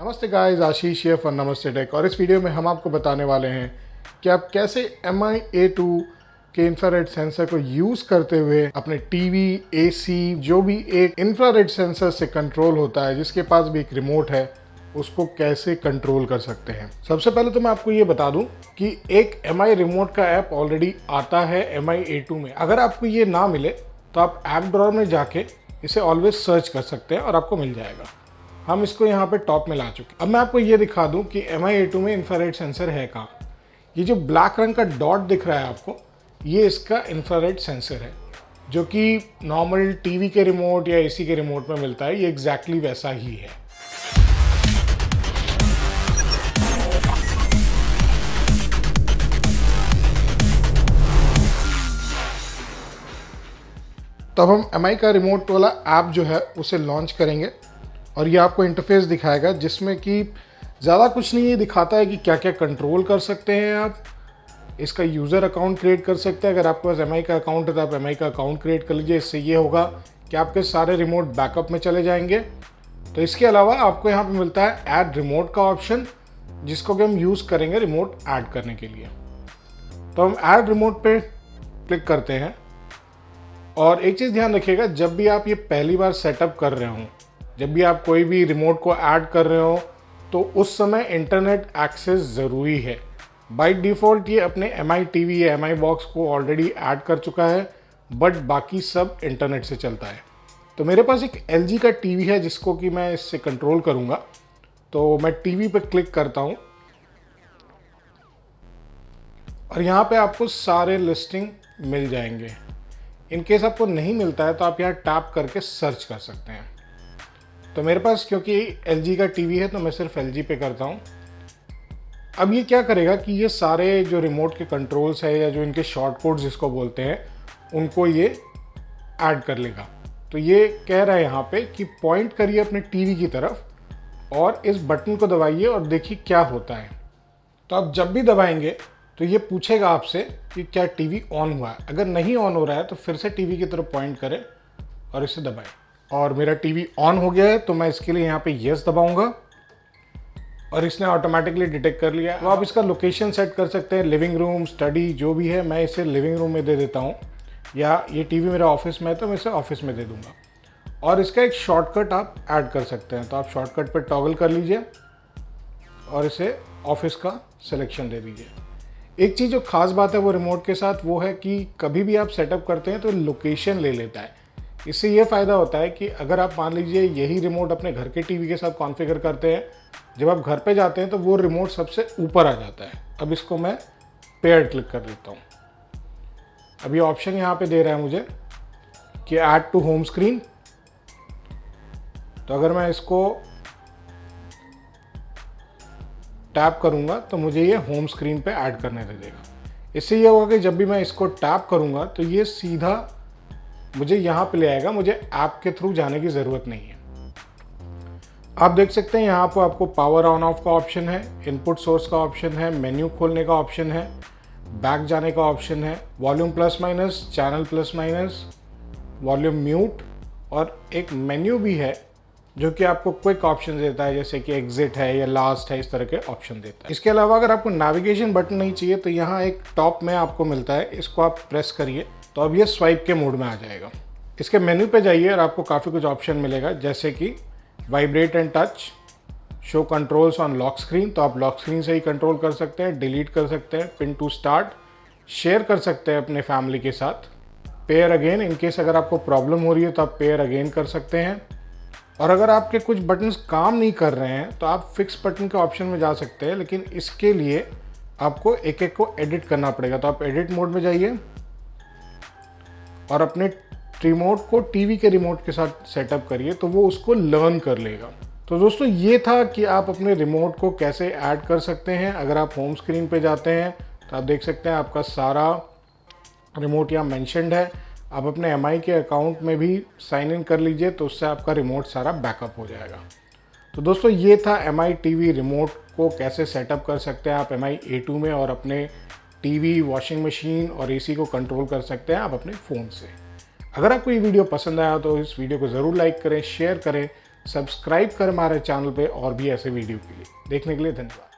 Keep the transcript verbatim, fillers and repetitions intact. नमस्ते गाइस, आशीष शेफ और नमस्ते टेक। और इस वीडियो में हम आपको बताने वाले हैं कि आप कैसे एम आई ए टू के इंफ्रारेड सेंसर को यूज़ करते हुए अपने टीवी, एसी, जो भी एक इंफ्रारेड सेंसर से कंट्रोल होता है, जिसके पास भी एक रिमोट है, उसको कैसे कंट्रोल कर सकते हैं। सबसे पहले तो मैं आपको ये बता दूं कि एक एम आई रिमोट का ऐप ऑलरेडी आता है एम आई ए टू में। अगर आपको ये ना मिले तो आप ऐप ड्रॉअर में जाके इसे ऑलवेज सर्च कर सकते हैं और आपको मिल जाएगा। हम इसको यहाँ पे टॉप में ला चुके हैं। अब मैं आपको ये दिखा दूँ कि एम आई ए टू में इंफ्रारेड सेंसर है कहाँ। ये जो ब्लैक रंग का डॉट दिख रहा है आपको, ये इसका इंफ्रारेड सेंसर है, जो कि नॉर्मल टीवी के रिमोट या एसी के रिमोट में मिलता है। ये एग्जैक्टली वैसा ही है। तो अब हम एम आई का रिमोट वाला ऐप जो है उसे लॉन्च करेंगे और ये आपको इंटरफेस दिखाएगा, जिसमें कि ज़्यादा कुछ नहीं, ये दिखाता है कि क्या क्या कंट्रोल कर सकते हैं आप। इसका यूज़र अकाउंट क्रिएट कर सकते हैं। अगर आपके पास एम आई का अकाउंट है तो आप एम आई का अकाउंट क्रिएट कर लीजिए। इससे ये होगा कि आपके सारे रिमोट बैकअप में चले जाएंगे। तो इसके अलावा आपको यहाँ पे मिलता है ऐड रिमोट का ऑप्शन, जिसको कि हम यूज़ करेंगे रिमोट ऐड करने के लिए। तो हम ऐड रिमोट पर क्लिक करते हैं। और एक चीज़ ध्यान रखिएगा, जब भी आप ये पहली बार सेटअप कर रहे हों, जब भी आप कोई भी रिमोट को ऐड कर रहे हो, तो उस समय इंटरनेट एक्सेस ज़रूरी है। बाय डिफ़ॉल्ट ये अपने एम आई टीवी या एम आई बॉक्स को ऑलरेडी ऐड कर चुका है, बट बाकी सब इंटरनेट से चलता है। तो मेरे पास एक एल जी का टीवी है, जिसको कि मैं इससे कंट्रोल करूँगा। तो मैं टीवी पर क्लिक करता हूँ और यहाँ पे आपको सारे लिस्टिंग मिल जाएंगे। इनकेस आपको नहीं मिलता है तो आप यहाँ टैप करके सर्च कर सकते हैं। तो मेरे पास क्योंकि एल जी का टीवी है तो मैं सिर्फ एल जी पे करता हूँ। अब ये क्या करेगा कि ये सारे जो रिमोट के कंट्रोल्स है या जो इनके शॉर्ट कोड्स जिसको बोलते हैं, उनको ये ऐड कर लेगा। तो ये कह रहा है यहाँ पे कि पॉइंट करिए अपने टीवी की तरफ और इस बटन को दबाइए और देखिए क्या होता है। तो आप जब भी दबाएंगे तो ये पूछेगा आपसे कि क्या टीवी ऑन हुआ है। अगर नहीं ऑन हो रहा है तो फिर से टीवी की तरफ पॉइंट करें और इसे दबाएँ। और मेरा टीवी ऑन हो गया है तो मैं इसके लिए यहाँ पे येस दबाऊंगा और इसने ऑटोमेटिकली डिटेक्ट कर लिया। तो आप इसका लोकेशन सेट कर सकते हैं, लिविंग रूम, स्टडी, जो भी है। मैं इसे लिविंग रूम में दे देता हूँ, या ये टीवी मेरा ऑफिस में है तो मैं इसे ऑफिस में दे दूँगा। और इसका एक शॉर्टकट आप ऐड कर सकते हैं। तो आप शॉर्टकट पर टॉगल कर लीजिए और इसे ऑफिस का सिलेक्शन दे दीजिए। एक चीज़ जो खास बात है वो रिमोट के साथ वो है कि कभी भी आप सेटअप करते हैं तो लोकेशन ले लेता है। इससे ये फ़ायदा होता है कि अगर आप मान लीजिए यही रिमोट अपने घर के टीवी के साथ कॉन्फ़िगर करते हैं, जब आप घर पे जाते हैं तो वो रिमोट सबसे ऊपर आ जाता है। अब इसको मैं पेयर क्लिक कर देता हूँ। अब ये ऑप्शन यहाँ पे दे रहा है मुझे कि ऐड टू होम स्क्रीन। तो अगर मैं इसको टैप करूँगा तो मुझे ये होम स्क्रीन पे ऐड करने दे देगा। इससे ये होगा कि जब भी मैं इसको टैप करूँगा तो ये सीधा मुझे यहाँ पे ले आएगा। मुझे ऐप के थ्रू जाने की ज़रूरत नहीं है। आप देख सकते हैं यहाँ पर आपको पावर ऑन ऑफ का ऑप्शन है, इनपुट सोर्स का ऑप्शन है, मेन्यू खोलने का ऑप्शन है, बैक जाने का ऑप्शन है, volume plus minus, channel plus minus, volume mute, और एक मेन्यू भी है जो कि आपको क्विक ऑप्शन देता है, जैसे कि एग्जिट है या लास्ट है, इस तरह के ऑप्शन देता है। इसके अलावा अगर आपको नेविगेशन बटन नहीं चाहिए तो यहाँ एक टॉप में आपको मिलता है, इसको आप प्रेस करिए तो अब ये स्वाइप के मोड में आ जाएगा। इसके मेन्यू पे जाइए और आपको काफ़ी कुछ ऑप्शन मिलेगा, जैसे कि vibrate and touch, show controls on lock screen. तो आप लॉक स्क्रीन से ही कंट्रोल कर सकते हैं, डिलीट कर सकते हैं, पिन टू स्टार्ट, शेयर कर सकते हैं अपने फैमिली के साथ, पेयर अगेन, इनकेस अगर आपको प्रॉब्लम हो रही है तो आप पेयर अगेन कर सकते हैं। और अगर आपके कुछ बटन्स काम नहीं कर रहे हैं तो आप फिक्स बटन के ऑप्शन में जा सकते हैं, लेकिन इसके लिए आपको एक एक को एडिट करना पड़ेगा। तो आप एडिट मोड में जाइए और अपने रिमोट को टीवी के रिमोट के साथ सेटअप करिए तो वो उसको लर्न कर लेगा। तो दोस्तों, ये था कि आप अपने रिमोट को कैसे ऐड कर सकते हैं। अगर आप होम स्क्रीन पे जाते हैं तो आप देख सकते हैं आपका सारा रिमोट यहाँ मेंशन्ड है। आप अपने एम आई के अकाउंट में भी साइन इन कर लीजिए तो उससे आपका रिमोट सारा बैकअप हो जाएगा। तो दोस्तों, ये था एम आई टीवी रिमोट को कैसे सेटअप कर सकते हैं आप एम आई ए टू में, और अपने टीवी, वॉशिंग मशीन और एसी को कंट्रोल कर सकते हैं आप अपने फ़ोन से। अगर आपको ये वीडियो पसंद आया तो इस वीडियो को ज़रूर लाइक करें, शेयर करें, सब्सक्राइब कर हमारे चैनल पे और भी ऐसे वीडियो के लिए देखने के लिए धन्यवाद।